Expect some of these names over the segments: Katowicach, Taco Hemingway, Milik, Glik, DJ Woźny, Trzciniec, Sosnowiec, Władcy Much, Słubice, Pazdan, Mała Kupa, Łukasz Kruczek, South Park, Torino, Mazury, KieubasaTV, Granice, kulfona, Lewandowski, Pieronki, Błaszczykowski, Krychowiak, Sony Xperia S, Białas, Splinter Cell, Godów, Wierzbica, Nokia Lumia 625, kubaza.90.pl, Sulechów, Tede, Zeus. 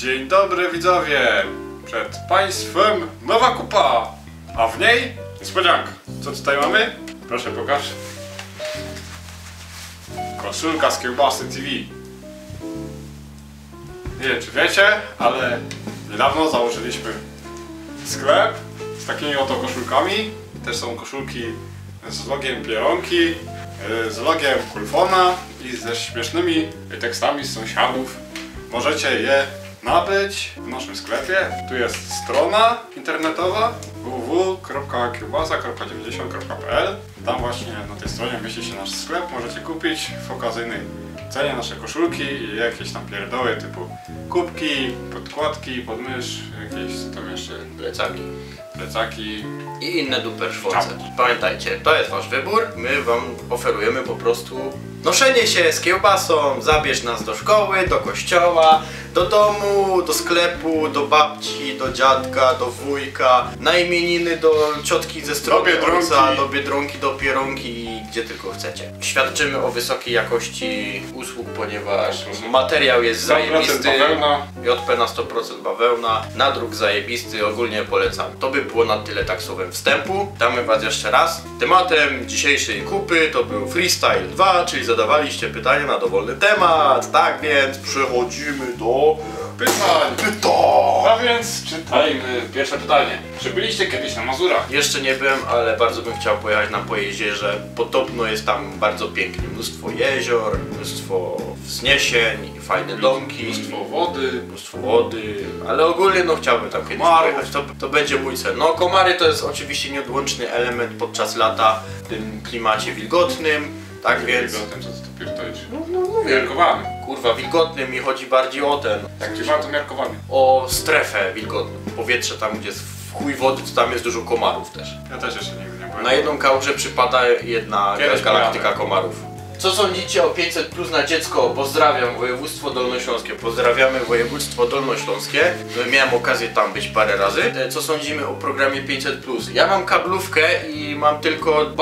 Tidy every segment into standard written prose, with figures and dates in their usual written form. Dzień dobry widzowie! Przed Państwem nowa kupa! A w niej niespodzianka! Co tutaj mamy? Proszę pokaż. Koszulka z Kiełbasy TV. Nie wiem czy wiecie, ale niedawno założyliśmy sklep z takimi oto koszulkami. Też są koszulki z logiem Pieronki, z logiem Kulfona i ze śmiesznymi tekstami z sąsiadów. Możecie je nabyć w naszym sklepie. Tu jest strona internetowa www.kubaza.90.pl. Tam właśnie na tej stronie mieści się nasz sklep. Możecie kupić w okazyjnej cenie nasze koszulki i jakieś tam pierdoły typu kubki, podkładki, podmysz, jakieś tam jeszcze plecaki i inne duperszwoce. Pamiętajcie, to jest wasz wybór. My wam oferujemy po prostu noszenie się z kiełbasą. Zabierz nas do szkoły, do kościoła, do domu, do sklepu, do babci, do dziadka, do wujka, na imieniny do ciotki ze strony ojca, do Biedronki, do Pieronki i gdzie tylko chcecie. Świadczymy o wysokiej jakości usług, ponieważ materiał jest zajebisty. JP na 100% bawełna, nadruk zajebisty, ogólnie polecam. To by było na tyle taksowym wstępu. Damy was jeszcze raz. Tematem dzisiejszej kupy to był Freestyle 2, czyli zadawaliście pytania na dowolny temat. Tak więc przechodzimy do pytań. A więc czytajmy pierwsze pytanie. Czy byliście kiedyś na Mazurach? Jeszcze nie byłem, ale bardzo bym chciał pojechać na Pojezierze. Podobno jest tam bardzo pięknie. Mnóstwo jezior, mnóstwo wzniesień, fajne domki, mnóstwo wody, ale ogólnie no chciałbym tam kiedyś pojechać. To będzie mój cel. No komary to jest oczywiście nieodłączny element podczas lata w tym klimacie wilgotnym. Tak więc... Wilgotnym, co ty pierdolisz? No mówię. Kurwa, wilgotny mi chodzi bardziej o ten... Jak ci bardzo miarkowany? O strefę wilgotną. Powietrze tam, gdzie jest w chuj wody, to tam jest dużo komarów też. Ja też jeszcze nigdy nie byłem. Na jedną kałużę przypada jedna galaktyka komarów. Co sądzicie o 500+ na dziecko? Pozdrawiam województwo dolnośląskie. Pozdrawiamy województwo dolnośląskie. Miałem okazję tam być parę razy. Co sądzimy o programie 500+? Ja mam kablówkę i mam tylko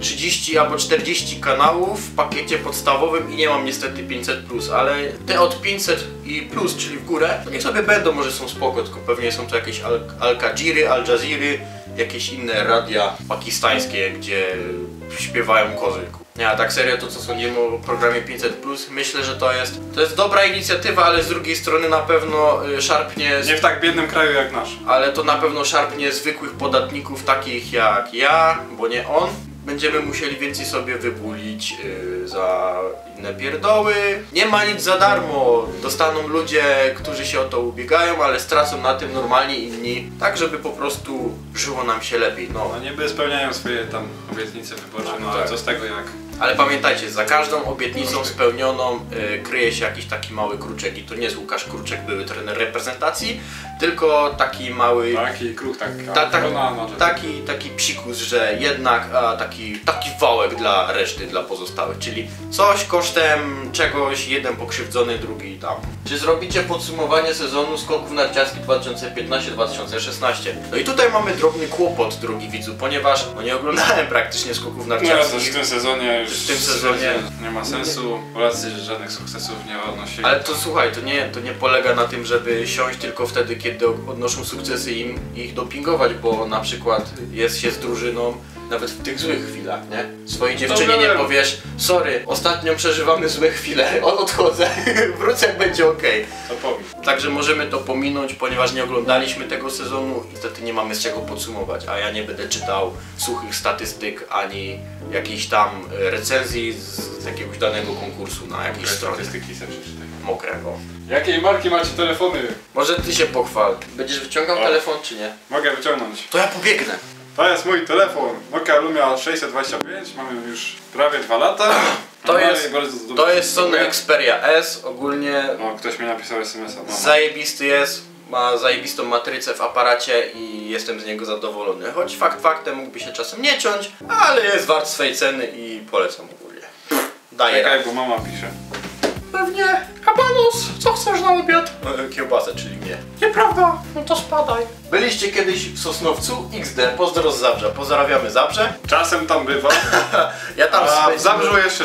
30 albo 40 kanałów w pakiecie podstawowym i nie mam niestety 500+, ale te od 500 i plus, czyli w górę, to niech sobie będą, może są spoko, tylko pewnie są to jakieś Al-Kadżiry, Al-Jaziry, jakieś inne radia pakistańskie, gdzie śpiewają kozy. Nie, a tak serio to co sądzimy o programie 500+, myślę, że to jest dobra inicjatywa, ale z drugiej strony na pewno szarpnie... Nie w tak biednym kraju jak nasz. Ale to na pewno szarpnie zwykłych podatników takich jak ja, bo nie on. Będziemy musieli więcej sobie wybulić za inne pierdoły. Nie ma nic za darmo. Dostaną ludzie, którzy się o to ubiegają, ale stracą na tym normalnie inni. Tak, żeby po prostu żyło nam się lepiej. No niby spełniają swoje tam obietnice wyborcze, no ale tak. Co z tego jak... Ale pamiętajcie, za każdą obietnicą spełnioną kryje się jakiś taki mały kruczek. I to nie jest Łukasz Kruczek, były trener reprezentacji, tylko taki mały... Taki kruk, taki psikus, że jednak taki wałek dla reszty, dla pozostałych. Czyli coś kosztem czegoś, jeden pokrzywdzony, drugi tam. Czy zrobicie podsumowanie sezonu skoków narciarskich 2015-2016? No i tutaj mamy drobny kłopot, drogi widzu, ponieważ no nie oglądałem praktycznie skoków narciarskich. No, w tym sezonie już nie ma sensu. Polacy żadnych sukcesów nie odnosili. Ale to słuchaj, to nie polega na tym, żeby siąść tylko wtedy, kiedy odnoszą sukcesy i ich dopingować, bo na przykład jest się z drużyną nawet w tych złych chwilach, nie? Swojej dziewczynie nie powiesz, sorry, ostatnio przeżywamy złe chwile, odchodzę, wrócę jak będzie okej. Także możemy to pominąć, ponieważ nie oglądaliśmy tego sezonu i niestety nie mamy z czego podsumować, a ja nie będę czytał suchych statystyk, ani jakiejś tam recenzji z jakiegoś danego konkursu na jakiejś stronie. Statystyki sobie przeczytaj. Mokrego. Jakiej marki macie telefony? Może ty się pochwal. Będziesz wyciągał telefon czy nie? Mogę wyciągnąć. To ja pobiegnę. To jest mój telefon, Nokia Lumia 625, mamy już prawie 2 lata. To jest Sony Xperia S, ogólnie... No, ktoś mi napisał SMS-a. No. Zajebisty jest, ma zajebistą matrycę w aparacie i jestem z niego zadowolony. Choć fakt faktem mógłby się czasem nie ciąć, ale jest wart swej ceny i polecam ogólnie. Daję. Czekaj, bo mama pisze. Pewnie. Kabanos, co chcesz na obiad? Kiełbasę, czyli mnie. Nieprawda, no to spadaj. Byliście kiedyś w Sosnowcu? XD, pozdro z Zabrza. Pozdrawiamy Zabrze. Czasem tam bywam. Ja tam w Zabrzu jeszcze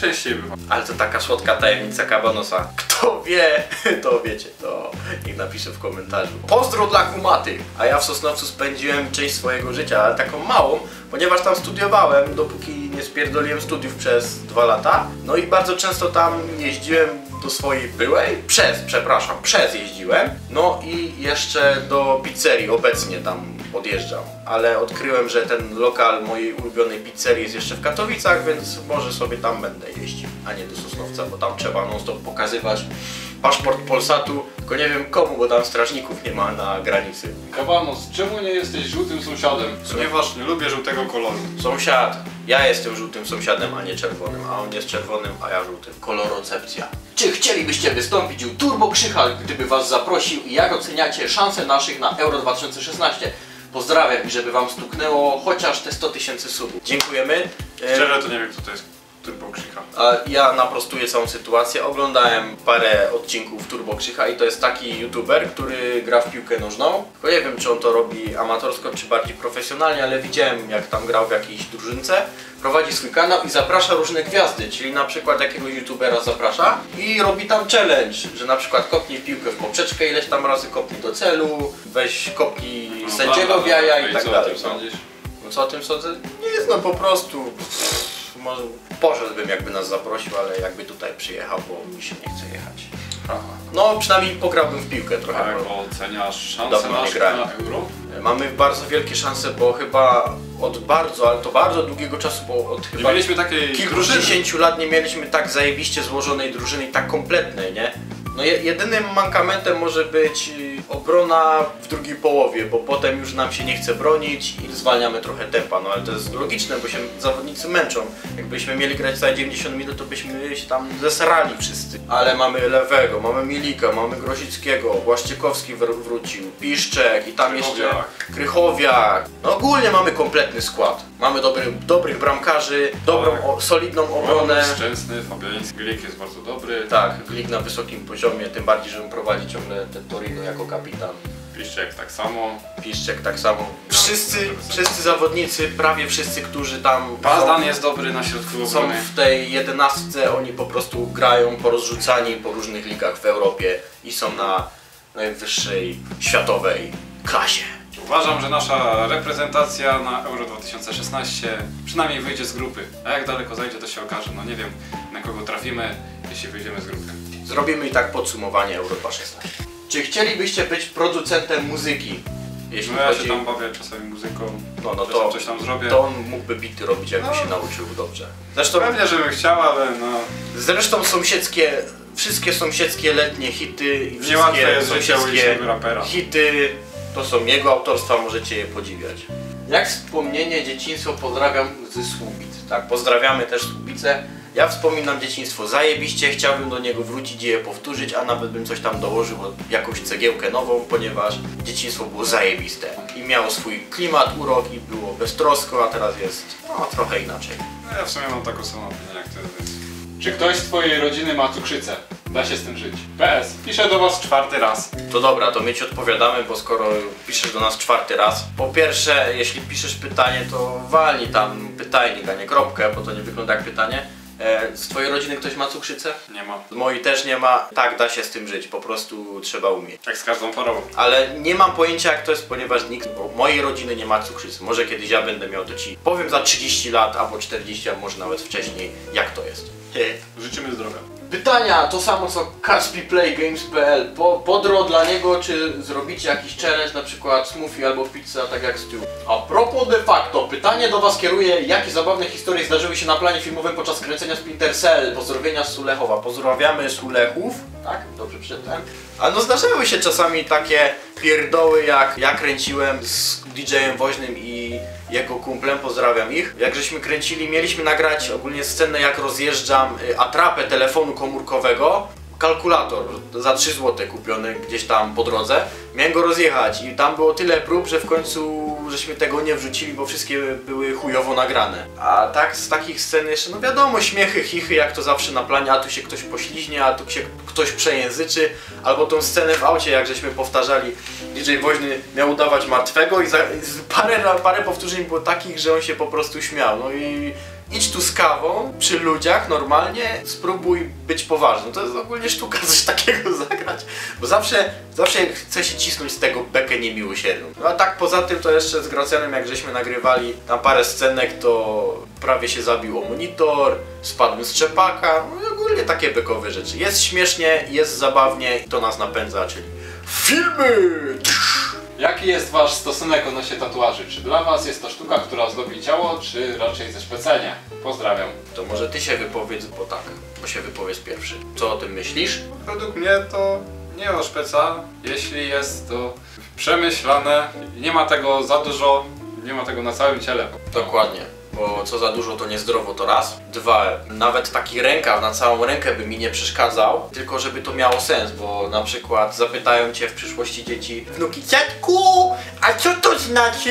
częściej bywam. Ale to taka słodka tajemnica kabanosa. Kto wie, to wiecie, to niech napiszę w komentarzu. Pozdro dla kumaty. A ja w Sosnowcu spędziłem część swojego życia, ale taką małą, ponieważ tam studiowałem, dopóki nie spierdoliłem studiów przez 2 lata. No i bardzo często tam jeździłem do swojej byłej, przepraszam, przez jeździłem, no i jeszcze do pizzerii, obecnie tam odjeżdżam, ale odkryłem, że ten lokal mojej ulubionej pizzerii jest jeszcze w Katowicach, więc może sobie tam będę jeździł, a nie do Sosnowca, bo tam trzeba non stop pokazywać paszport Polsatu, tylko nie wiem komu, bo tam strażników nie ma na granicy. Kabanos, czemu nie jesteś żółtym sąsiadem? Ponieważ nie lubię żółtego koloru. Sąsiad, ja jestem żółtym sąsiadem, a nie czerwonym, a on jest czerwonym, a ja żółtym. Kolorocepcja. Czy chcielibyście wystąpić u Turbo Krzycha, gdyby was zaprosił, i jak oceniacie szanse naszych na Euro 2016? Pozdrawiam i żeby wam stuknęło chociaż te 100 tysięcy subów. Dziękujemy. Szczerze to nie wiem, kto to jest Turbo Krzycha. Ja naprostuję całą sytuację. Oglądałem parę odcinków Turbo Krzycha i to jest taki youtuber, który gra w piłkę nożną. Tylko nie wiem, czy on to robi amatorsko, czy bardziej profesjonalnie, ale widziałem, jak tam grał w jakiejś drużynce. Prowadzi swój kanał i zaprasza różne gwiazdy, czyli na przykład jakiegoś youtubera zaprasza i robi tam challenge, że na przykład kopnij piłkę w poprzeczkę, ileś tam razy kopnij do celu, weź kopnij sędziego w jaja i tak dalej. Co o tym sądzę? Nie znam, po prostu. Może poszedłbym, jakby nas zaprosił, ale jakby tutaj przyjechał, bo mi się nie chce jechać. Aha. No przynajmniej pograłbym w piłkę trochę. A jak oceniasz szanse na Euro? Mamy bardzo wielkie szanse, bo chyba od bardzo, ale to bardzo długiego czasu, bo od chyba nie mieliśmy takiej kilkudziesięciu lat nie mieliśmy tak zajebiście złożonej drużyny i tak kompletnej, nie? No jedynym mankamentem może być obrona w drugiej połowie, bo potem już nam się nie chce bronić i zwalniamy trochę tempa, no ale to jest logiczne, bo się zawodnicy męczą. Jakbyśmy mieli grać za 90 minut, to byśmy się tam zesrali wszyscy. Ale mamy Lewego, mamy Milika, mamy Grosickiego, Błaszczykowski wrócił, Piszczek i tam Krychowiak. Jeszcze Krychowiak. No ogólnie mamy kompletny skład. Mamy dobrych bramkarzy, dobrą, tak. Solidną obronę. Szczęsny, Fabiański, Glik jest bardzo dobry. Tak, Glik na wysokim poziomie, tym bardziej, że on prowadzi ciągle ten Torino jako kapitan. Piszczek tak samo. Wszyscy zawodnicy, prawie wszyscy, którzy tam... Pazdan jest dobry na środku obrony. Są w tej 11, oni po prostu grają porozrzucani po różnych ligach w Europie i są na najwyższej światowej klasie. Uważam, że nasza reprezentacja na Euro 2016 przynajmniej wyjdzie z grupy. A jak daleko zajdzie, to się okaże. No nie wiem, na kogo trafimy, jeśli wyjdziemy z grupy. Zrobimy i tak podsumowanie Euro 2016. Czy chcielibyście być producentem muzyki? Jeśli no ja chodzi... się tam bawię czasami muzyką, no to coś tam zrobię. To on mógłby bity robić, jakby się nauczył dobrze. Zresztą pewnie, żebym chciał, ale no... Zresztą sąsiedzkie... Wszystkie sąsiedzkie letnie hity i wszystkie sąsiedzkie hity to są jego autorstwa, możecie je podziwiać. Jak wspomnienie dzieciństwo pozdrawiam ze Słubic. Tak, pozdrawiamy też Słubice. Ja wspominam dzieciństwo zajebiście, chciałbym do niego wrócić i je powtórzyć, a nawet bym coś tam dołożył, jakąś cegiełkę nową, ponieważ dzieciństwo było zajebiste i miało swój klimat, urok i było beztrosko, a teraz jest no, trochę inaczej. No ja w sumie mam taką samą opinię jak ty. Czy ktoś z twojej rodziny ma cukrzycę? Da się z tym żyć. PS, piszę do was 4. raz. To dobra, to my ci odpowiadamy, bo skoro piszesz do nas 4. raz. Po pierwsze, jeśli piszesz pytanie, to walnij tam pytajnik, a nie kropkę, bo to nie wygląda jak pytanie. Z twojej rodziny ktoś ma cukrzycę? Nie ma. Z mojej też nie ma. Tak, da się z tym żyć, po prostu trzeba umieć. Jak z każdą chorobą. Ale nie mam pojęcia jak to jest, ponieważ nikt z mojej rodziny nie ma cukrzycy. Może kiedyś ja będę miał, to ci powiem za 30 lat, albo 40, a może nawet wcześniej, jak to jest. Życzymy zdrowia. Pytania to samo co kaspiplaygames.pl. Podro dla niego, czy zrobicie jakiś challenge, na przykład smoothie albo pizza, tak jak stew. A propos de facto, pytanie do was kieruję, jakie zabawne historie zdarzyły się na planie filmowym podczas kręcenia Splinter Cell. Pozdrowienia z Sulechowa. Pozdrawiamy Sulechów. Tak, dobrze przeczytałem. A no zdarzały się czasami takie pierdoły, jak ja kręciłem z DJ-em Woźnym i jego kumplem, pozdrawiam ich. Jak żeśmy kręcili, mieliśmy nagrać ogólnie scenę, jak rozjeżdżam atrapę telefonu komórkowego. Kalkulator za 3 zł kupiony gdzieś tam po drodze. Miałem go rozjechać i tam było tyle prób, że w końcu żałuję, żeśmy tego nie wrzucili, bo wszystkie były chujowo nagrane. A tak z takich scen jeszcze, no wiadomo, śmiechy, chichy, jak to zawsze na planie, a tu się ktoś pośliźnie, a tu się ktoś przejęzyczy, albo tą scenę w aucie, jak żeśmy powtarzali, DJ Woźny miał udawać martwego i parę powtórzeń było takich, że on się po prostu śmiał, no i... Idź tu z kawą, przy ludziach, normalnie, spróbuj być poważny. To jest ogólnie sztuka coś takiego zagrać, bo zawsze chce się cisnąć z tego bekę niemiłosierną. No a tak poza tym to jeszcze z Gracjanem, jak żeśmy nagrywali tam parę scenek, to prawie się zabił o monitor, spadł z trzepaka, no i ogólnie takie bekowe rzeczy. Jest śmiesznie, jest zabawnie i to nas napędza, czyli filmy! Jaki jest wasz stosunek odnośnie tatuaży? Czy dla was jest to sztuka, która ozdobi ciało, czy raczej ze szpecenia? Pozdrawiam. To może ty się wypowiedz, bo tak, bo się wypowiedz pierwszy. Co o tym myślisz? Według mnie to nie oszpeca, jeśli jest to przemyślane, nie ma tego za dużo, nie ma tego na całym ciele. Dokładnie. Bo co za dużo to niezdrowo, to raz. Dwa, nawet taki rękaw na całą rękę by mi nie przeszkadzał, tylko żeby to miało sens, bo na przykład zapytają cię w przyszłości dzieci: wnuki, dziadku, a co to znaczy?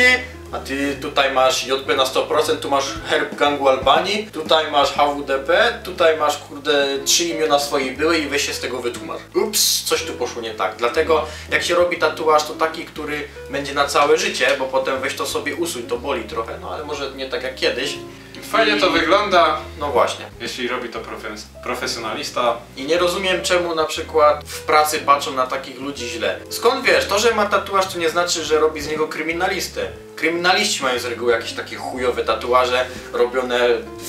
A ty tutaj masz JP na 100%, tu masz herb gangu Albanii, tutaj masz HWDP, tutaj masz kurde 3 imiona swojej byłej i weź się z tego wytłumacz. Ups, coś tu poszło nie tak. Dlatego jak się robi tatuaż, to taki, który będzie na całe życie, bo potem weź to sobie usuń, to boli trochę, no ale może nie tak jak kiedyś. Fajnie to wygląda, no właśnie, jeśli robi to profesjonalista. I nie rozumiem, czemu na przykład w pracy patrzą na takich ludzi źle. Skąd wiesz, to, że ma tatuaż, to nie znaczy, że robi z niego kryminalistę. Kryminaliści mają z reguły jakieś takie chujowe tatuaże robione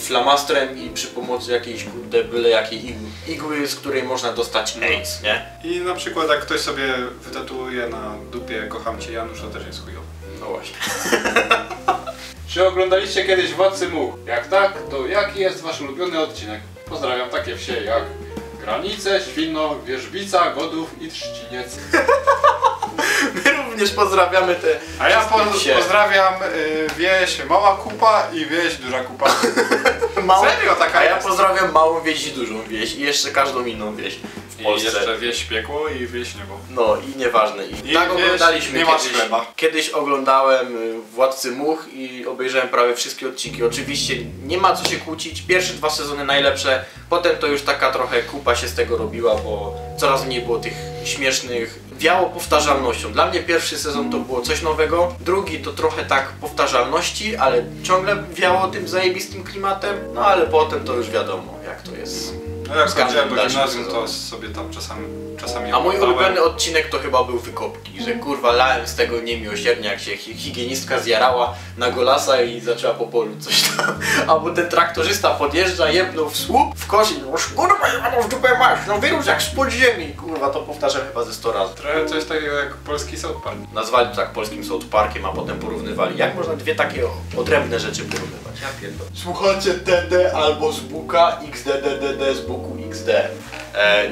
flamastrem i przy pomocy jakiejś kurde byle jakiej igły, z której można dostać AIDS, nie? I na przykład jak ktoś sobie wytatuuje na dupie "kocham cię, Janusz", to też jest chujowe. No właśnie. Czy oglądaliście kiedyś Władcy Much? Jak tak, to jaki jest wasz ulubiony odcinek? Pozdrawiam takie wsie jak Granice, Świnno, Wierzbica, Godów i Trzciniec. My również pozdrawiamy te... A ja pozdrawiam wieś Mała Kupa i wieś Duża Kupa. Serio taka. A ja pozdrawiam małą wieś i dużą wieś i jeszcze każdą inną wieś w Polsce. I jeszcze wieś Piekło i wieś Niebo. No i nieważne. I tak oglądaliśmy nie kiedyś. Kiedyś oglądałem Władcy Much i obejrzałem prawie wszystkie odcinki. Oczywiście nie ma co się kłócić. Pierwsze dwa sezony najlepsze. Potem to już taka trochę kupa się z tego robiła, bo coraz mniej było tych śmiesznych, wiało powtarzalnością. Dla mnie pierwszy sezon to było coś nowego, drugi to trochę tak powtarzalności, ale ciągle wiało tym zajebistym klimatem, no ale potem to już wiadomo jak to jest. No jak skończyłem do gimnazjum, to sobie tam czasami A mój ulubiony odcinek to chyba był Wykopki, że kurwa lałem z tego niemiłosiernie, jak się higienistka zjarała na golasa i zaczęła po polu coś tam. Albo ten traktorzysta podjeżdża, jebnął w słup, w kosz i już kurwa ja w dupę masz, no wyróż jak spod ziemi. Kurwa to powtarzam chyba ze 100 razy. Trochę coś takiego jak polski South Park. Nazwali to tak polskim South Parkiem, a potem porównywali. Jak można dwie takie odrębne rzeczy porównywać? Ja pierdolę. Słuchajcie Tede albo z Buka, XDDDD z Buku XD.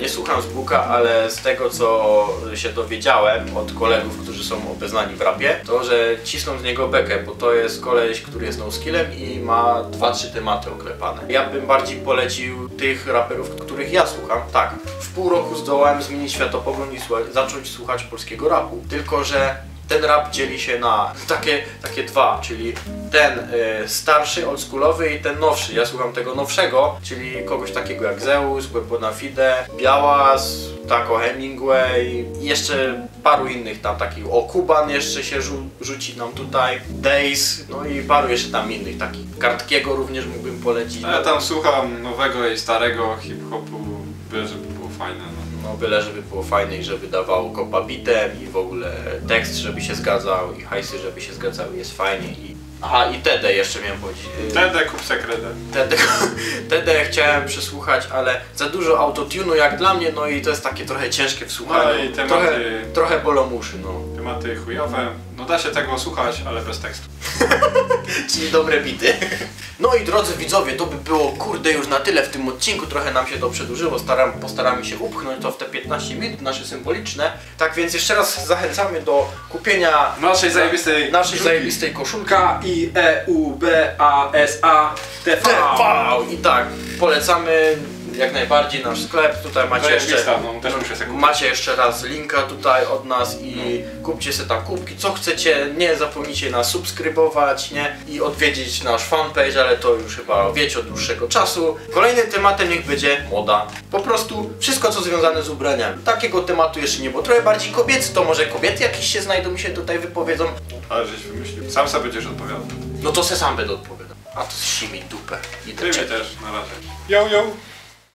Nie słucham z Buka, ale z tego co się dowiedziałem od kolegów, którzy są obeznani w rapie, to że cisną z niego bekę, bo to jest koleś, który jest no-skillem i ma 2-3 tematy oklepane. Ja bym bardziej polecił tych raperów, których ja słucham. Tak, w pół roku zdołałem zmienić światopogląd i zacząć słuchać polskiego rapu, tylko że ten rap dzieli się na takie dwa, czyli ten starszy, oldschoolowy i ten nowszy. Ja słucham tego nowszego, czyli kogoś takiego jak Zeus, Bona Fide, Białas, Taco Hemingway i jeszcze paru innych tam takich. O, Kuban jeszcze się rzuci nam tutaj, Days, no i paru jeszcze tam innych takich. Kartkiego również mógłbym polecić. Ja tam słucham nowego i starego hip-hopu, byle żeby było fajne. No. No byle żeby było fajne i żeby dawało kopa bitem i w ogóle tekst żeby się zgadzał i hajsy żeby się zgadzały, jest fajnie i... Aha, i Tede jeszcze miałem powiedzieć. Tede kup sekredę. Tede chciałem przesłuchać, ale za dużo autotune'u jak dla mnie, no i to jest takie trochę ciężkie w słuchaniu. No i tematy... Trochę bolą uszy, no. Tematy chujowe, no da się tego słuchać, ale bez tekstu. Czyli dobre bity. No i drodzy widzowie, to by było kurde już na tyle w tym odcinku, trochę nam się to przedłużyło, postaramy się upchnąć to w te 15 minut nasze symboliczne. Tak więc jeszcze raz zachęcamy do kupienia naszej zajebistej koszulki IEUBASA TV. I tak, polecamy jak najbardziej nasz sklep. Tutaj macie jeszcze, też macie jeszcze raz linka tutaj od nas i kupcie sobie tam kubki, co chcecie. Nie zapomnijcie nas subskrybować, nie? I odwiedzić nasz fanpage, ale to już chyba wiecie od dłuższego czasu. Kolejnym tematem niech będzie moda. Po prostu wszystko, co związane z ubraniami. Takiego tematu jeszcze nie, bo trochę bardziej kobiecy, to może kobiety jakieś się znajdą i się tutaj wypowiedzą. Ale żeś wymyślił. Sam sobie będziesz odpowiadał. No to se sam będę odpowiadał. A to z mi dupę. I też na razie. Yo, yo.